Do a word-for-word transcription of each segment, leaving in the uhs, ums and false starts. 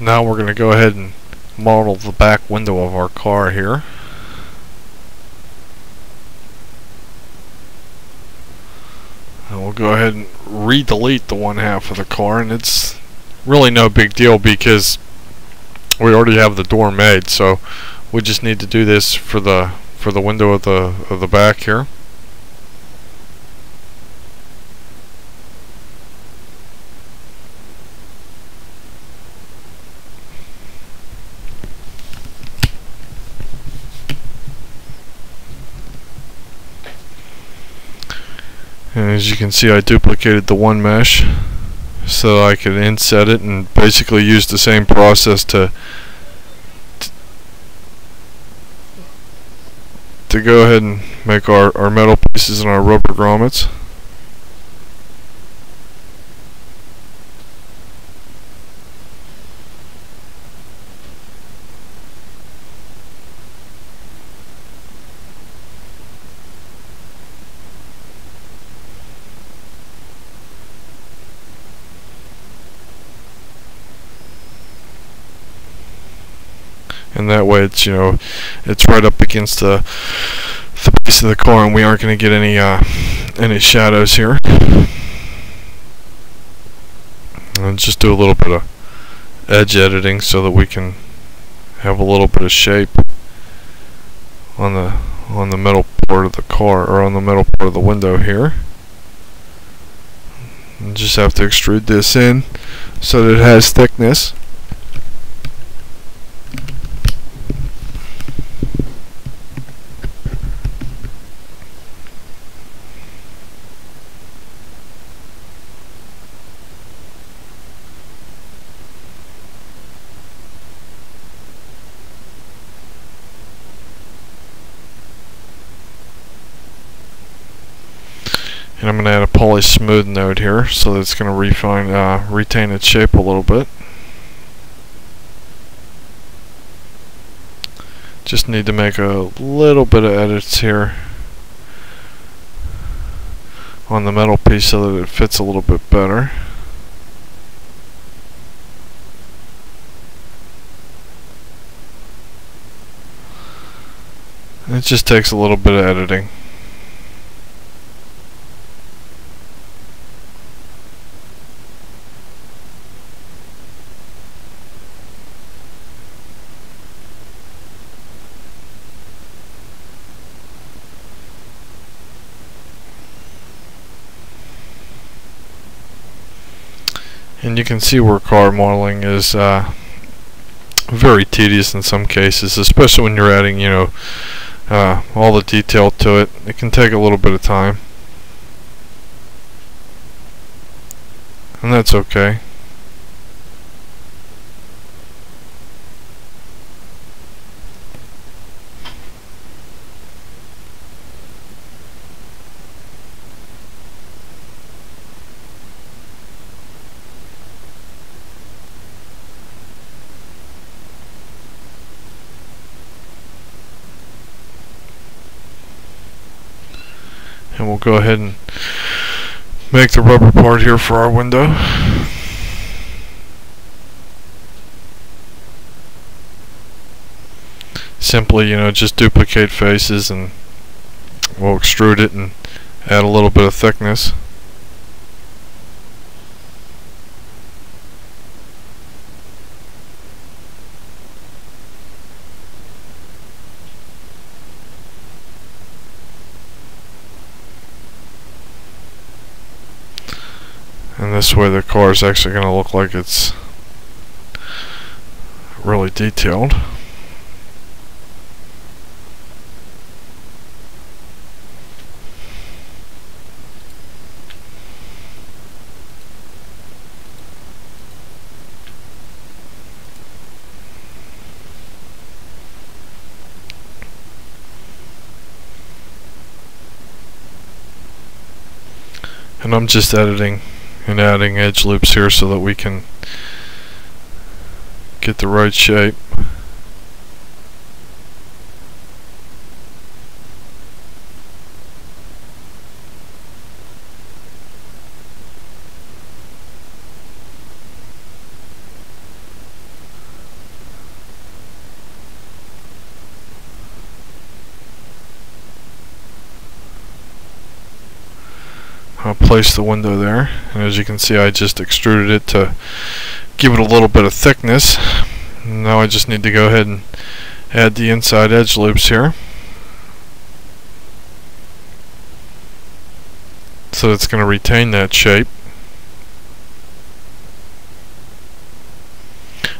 Now we're going to go ahead and model the back window of our car here. And we'll go ahead and re-delete the one half of the car, and it's really no big deal because we already have the door made, so we just need to do this for the for the window of the of the back here. And as you can see, I duplicated the one mesh so I could inset it and basically use the same process to to go ahead and make our, our metal pieces and our rubber grommets. And that way, it's you know, it's right up against the the base of the car, and we aren't going to get any uh, any shadows here. And just do a little bit of edge editing so that we can have a little bit of shape on the on the metal part of the car, or on the metal part of the window here. And just have to extrude this in so that it has thickness. And I'm going to add a Polysmooth node here, so that it's going to refine, uh, retain its shape a little bit. Just need to make a little bit of edits here on the metal piece so that it fits a little bit better. And it just takes a little bit of editing. And you can see where car modeling is uh, very tedious in some cases, especially when you're adding, you know, uh, all the detail to it. It can take a little bit of time, and that's okay. And we'll go ahead and make the rubber part here for our window. Simply, you know, just duplicate faces and we'll extrude it and add a little bit of thickness. And this way the car is actually going to look like it's really detailed. And I'm just editing and adding edge loops here so that we can get the right shape. uh, place the window there, and as you can see I just extruded it to give it a little bit of thickness. Now I just need to go ahead and add the inside edge loops here. So it's going to retain that shape.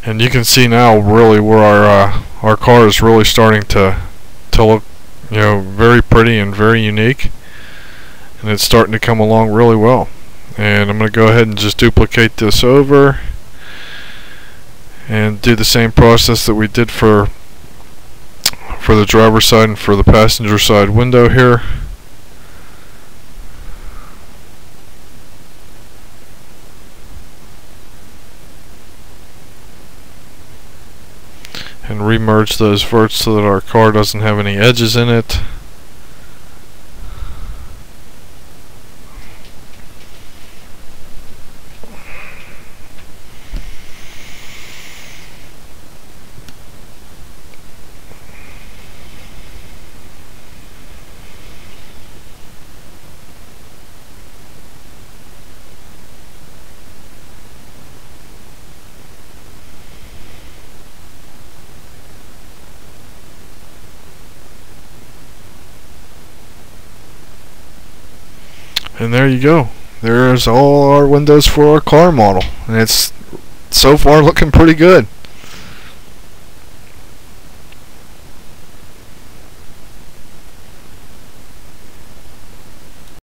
And you can see now really where our uh, our car is really starting to to look, you know, very pretty and very unique, and it's starting to come along really well. And I'm going to go ahead and just duplicate this over and do the same process that we did for for the driver's side and for the passenger side window here. And remerge those verts so that our car doesn't have any edges in it. And there you go. There's all our windows for our car model, and it's so far looking pretty good.